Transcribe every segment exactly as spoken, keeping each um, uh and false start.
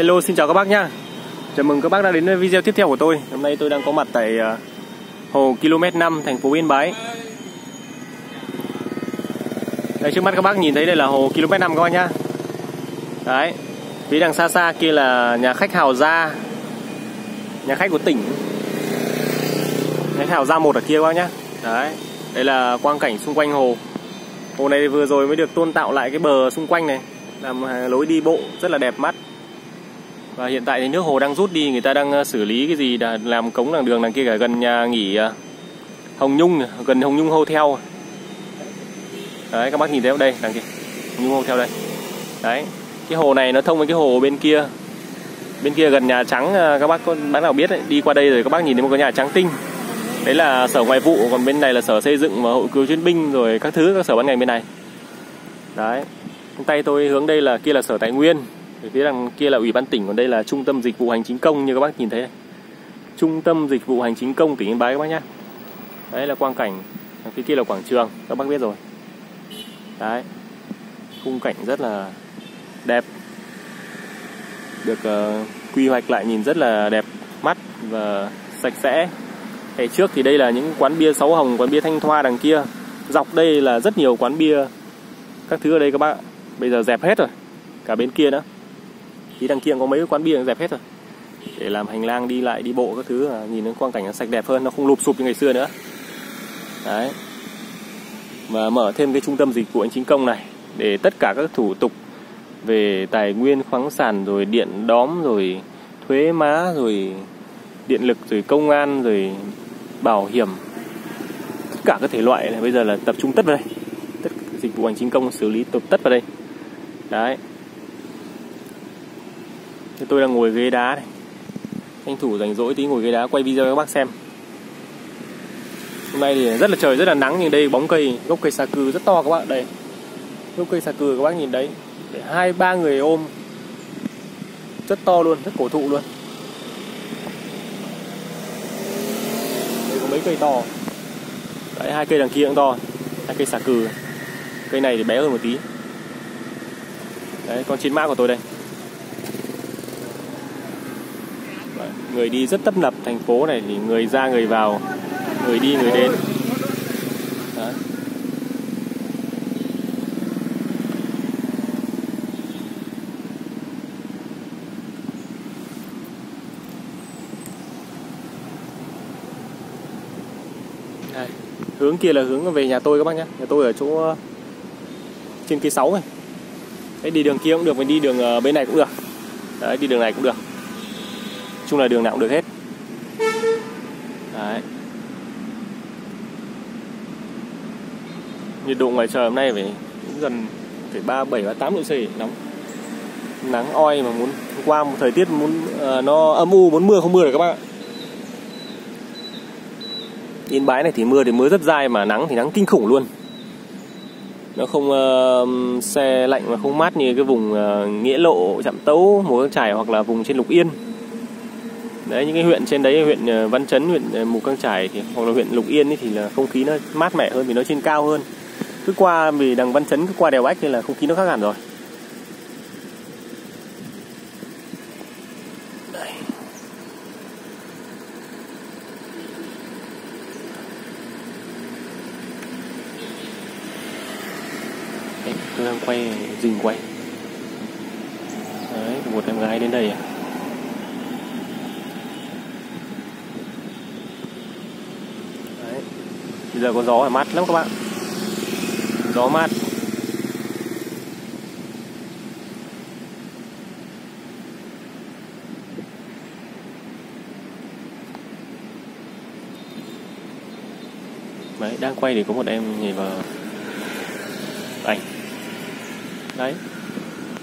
Hello, xin chào các bác nhá. Chào mừng các bác đã đến với video tiếp theo của tôi. Hôm nay tôi đang có mặt tại Hồ Km năm, thành phố Yên Bái. Đây, trước mắt các bác nhìn thấy đây là Hồ Km năm các bác nhá. Đấy, phía đằng xa xa kia là nhà khách Hào Gia, nhà khách của tỉnh. Nhà khách Hào Gia một ở kia các bác nhá. Đấy, đây là quang cảnh xung quanh hồ. Hồ này vừa rồi mới được tôn tạo lại cái bờ xung quanh này, làm lối đi bộ rất là đẹp mắt. Và hiện tại thì nước hồ đang rút đi, người ta đang xử lý cái gì, làm cống làng đường đằng kia cả, gần nhà nghỉ Hồng Nhung, gần Hồng Nhung Hotel. Đấy, các bác nhìn thấy ở đây, đằng kia Hồng Nhung Hotel đây. Đấy, cái hồ này nó thông với cái hồ bên kia. Bên kia gần nhà trắng, các bác có bác nào biết ấy, đi qua đây rồi các bác nhìn thấy một cái nhà trắng tinh. Đấy là sở ngoại vụ, còn bên này là sở xây dựng và hội cựu chiến binh rồi các thứ, các sở ban ngành bên này. Đấy, tay tôi hướng đây là kia là sở tài nguyên. Ở phía đằng kia là ủy ban tỉnh, còn đây là trung tâm dịch vụ hành chính công như các bác nhìn thấy này. Trung tâm dịch vụ hành chính công tỉnh Yên Bái các bác nhá. Đấy là quang cảnh, phía kia là quảng trường, các bác biết rồi. Đấy, khung cảnh rất là đẹp, được uh, quy hoạch lại nhìn rất là đẹp mắt và sạch sẽ. Ngày trước thì đây là những quán bia Sáu Hồng, quán bia Thanh Thoa đằng kia. Dọc đây là rất nhiều quán bia, các thứ ở đây các bác. Bây giờ dẹp hết rồi, cả bên kia nữa. Thì đằng kia có mấy quán bia dẹp hết rồi, để làm hành lang đi lại đi bộ các thứ, nhìn đến quang cảnh nó sạch đẹp hơn, nó không lụp sụp như ngày xưa nữa. Đấy, và mở thêm cái trung tâm dịch vụ hành chính công này để tất cả các thủ tục về tài nguyên khoáng sản, rồi điện đóm, rồi thuế má, rồi điện lực, rồi công an, rồi bảo hiểm, tất cả các thể loại này bây giờ là tập trung tất vào đây. Tất dịch vụ hành chính công xử lý tập tất vào đây. Đấy, tôi đang ngồi ghế đá này, tranh thủ rảnh rỗi tí ngồi ghế đá quay video cho các bác xem. Hôm nay thì rất là trời rất là nắng, nhưng đây bóng cây, gốc cây sa cư rất to các bạn. Đây, gốc cây sa cư các bác nhìn đấy, để hai ba người ôm, rất to luôn, rất cổ thụ luôn. Đây có mấy cây to đấy, hai cây đằng kia cũng to, hai cây sa cư, cây này thì bé hơn một tí. Đấy, con chiến mã của tôi đây. Người đi rất tấp nập, thành phố này thì người ra người vào, người đi người đến. Đấy, đây, hướng kia là hướng về nhà tôi các bác nhé. Nhà tôi ở chỗ trên cây sáu này. Đấy, đi đường kia cũng được, mình đi đường bên này cũng được. Đấy, đi đường này cũng được, chung là đường nào cũng được hết. Đấy, nhiệt độ ngoài trời hôm nay phải gần phải ba mươi bảy ba mươi tám độ C, nóng nắng oi mà muốn qua một thời tiết muốn uh, nó âm u, muốn mưa không mưa được các bạn ạ. Yên Bái này thì mưa thì mưa rất dai, mà nắng thì nắng kinh khủng luôn. Nó không uh, xe lạnh mà không mát như cái vùng uh, Nghĩa Lộ, Trạm Tấu, Mù Cang Chải, hoặc là vùng trên Lục Yên. Đấy, những cái huyện trên đấy, huyện Văn Chấn, huyện Mù Cang Chải thì, hoặc là huyện Lục Yên ấy, thì là không khí nó mát mẻ hơn vì nó trên cao hơn. Cứ qua vì đằng Văn Chấn, cứ qua đèo Ách thì là không khí nó khác hẳn rồi. Đây, đấy, tôi đang quay dình quay. Đấy, một em gái đến đây à. Bây giờ có gió phải mát lắm các bạn, gió mát. Đấy, đang quay thì có một em nhảy vào ảnh. Đấy,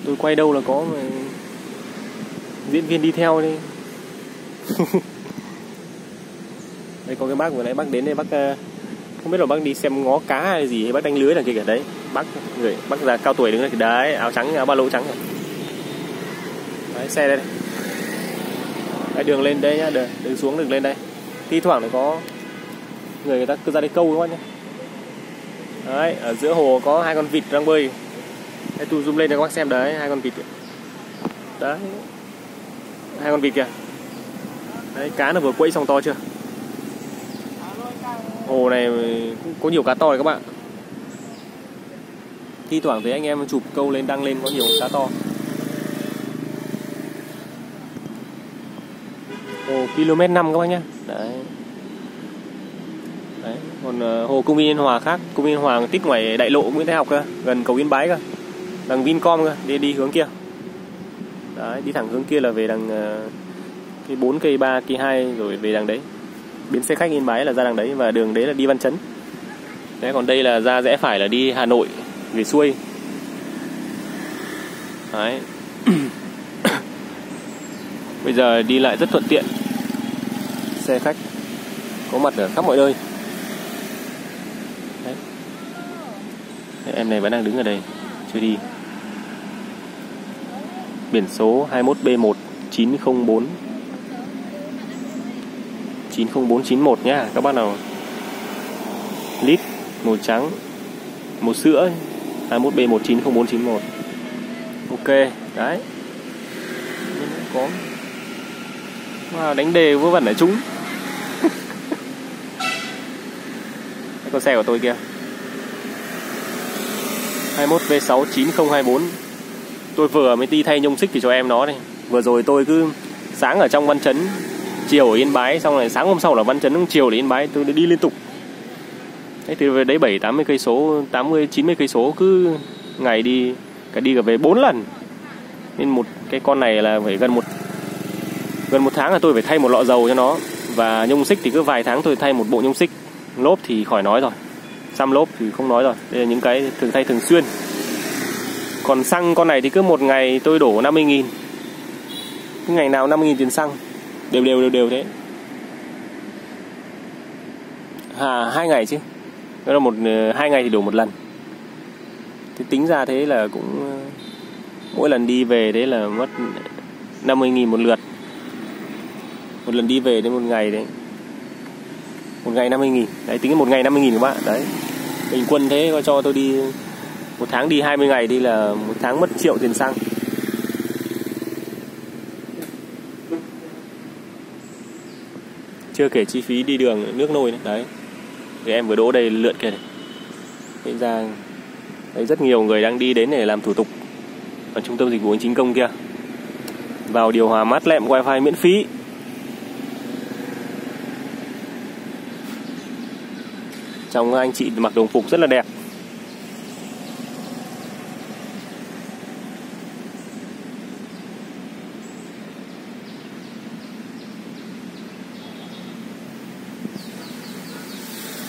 tôi quay đâu là có mà... diễn viên đi theo đi. Đây có cái bác vừa nãy bác đến đây, bác không biết là bác đi xem ngó cá hay gì, hay bác đánh lưới đằng kia kìa. Đấy, bác người bác già cao tuổi đứng đây kìa. Đấy, áo trắng, áo ba lô trắng này. Đấy, xe đây này. Đấy, đường lên đây nhá, đường, đường xuống đường lên đây. Thi thoảng nó có người người ta cứ ra đây câu các bác nhá. Đấy, ở giữa hồ có hai con vịt đang bơi. Đấy, tôi zoom lên cho các bác xem. Đấy, hai con vịt kìa. Đấy, hai con vịt kìa. Đấy, cá nó vừa quẫy xong to chưa. Hồ này cũng có nhiều cá to này các bạn. Thi thoảng thấy anh em chụp câu lên đăng lên có nhiều cá to. Hồ ki lô mét năm các bác nhé. Đấy. Đấy. Còn hồ Cung Yên Hòa khác, Cung Yên Hòa tích ngoài đại lộ Nguyễn Thái Học cơ, gần cầu Yên Bái cơ, đằng Vincom cơ, đi đi hướng kia. Đấy, đi thẳng hướng kia là về đằng cái bốn cây ba cây hai rồi về đằng đấy. Bến xe khách Yên Bái là ra đằng đấy và đường đấy là đi Văn Chấn. Đấy, còn đây là ra rẽ phải là đi Hà Nội về xuôi. Đấy. Bây giờ đi lại rất thuận tiện. Xe khách có mặt ở khắp mọi nơi. Đấy. Em này vẫn đang đứng ở đây, chưa đi. Biển số hai mốt B một chín không bốn chín không bốn chín một nhá các bác nào. Lít màu trắng, màu sữa hai mốt B một chín không bốn chín một. Ok, đấy. Có wow, đánh đề vớ vẩn lại trúng. Con xe của tôi kia hai mốt B sáu chín không hai bốn. Tôi vừa mới đi thay nhông xích thì cho em nó đây. Vừa rồi tôi cứ sáng ở trong Văn Chấn, chiều ở Yên Bái, xong rồi sáng hôm sau là Văn Chấn, chiều là Yên Bái, tôi đi liên tục. Thế thì về đấy bảy tám mươi cây số, tám mươi chín mươi cây số, cứ ngày đi cả đi cả về bốn lần. Nên một cái con này là phải gần một gần một tháng là tôi phải thay một lọ dầu cho nó, và nhông xích thì cứ vài tháng tôi thay một bộ nhông xích. Lốp thì khỏi nói rồi, xăm lốp thì không nói rồi. Đây là những cái thường thay thường xuyên. Còn xăng con này thì cứ một ngày tôi đổ năm mươi nghìn, cái ngày nào năm mươi nghìn tiền xăng, đều đều đều đều thế. À, hai ngày chứ, đó là một hai ngày thì đổ một lần. Thì tính ra thế là cũng mỗi lần đi về đấy là mất năm mươi nghìn một lượt. Một lần đi về đến một ngày đấy, một ngày năm mươi nghìn. Đấy, tính một ngày năm mươi nghìn các bạn. Đấy, bình quân thế có cho tôi đi một tháng đi hai mươi ngày đi là một tháng mất triệu tiền xăng. Chưa kể chi phí đi đường, nước nôi đấy. Đấy. Thì em vừa đỗ đây lượn kìa này. Hiện ra đấy, rất nhiều người đang đi đến để làm thủ tục ở trung tâm dịch vụ hành chính công kia. Vào điều hòa mát lẹm, wifi miễn phí. Trong anh chị mặc đồng phục rất là đẹp.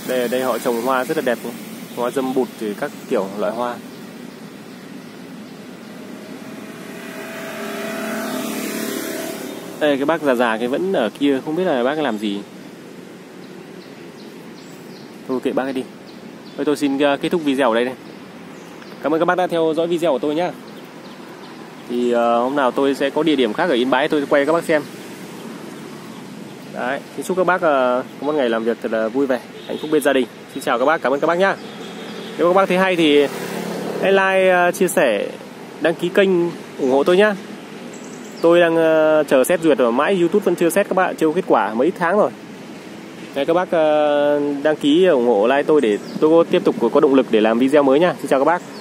Đây ở đây họ trồng hoa rất là đẹp, hoa dâm bụt thì các kiểu loại hoa. Đây cái bác già già cái vẫn ở kia, không biết là bác làm gì. Thôi kệ bác ấy đi. Thôi tôi xin kết thúc video ở đây đây. Cảm ơn các bác đã theo dõi video của tôi nhá. Thì uh, hôm nào tôi sẽ có địa điểm khác ở Yên Bái tôi quay các bác xem. Đấy, xin chúc các bác uh, có một ngày làm việc thật là vui vẻ, hạnh phúc bên gia đình. Xin chào các bác, cảm ơn các bác nhá. Nếu các bác thấy hay thì hãy like, uh, chia sẻ, đăng ký kênh, ủng hộ tôi nhá. Tôi đang uh, chờ xét duyệt ở mãi YouTube vẫn chưa xét các bạn, chưa có kết quả mấy tháng rồi. Đấy, các bác uh, đăng ký ủng hộ like tôi để tôi tiếp tục có động lực để làm video mới nha. Xin chào các bác.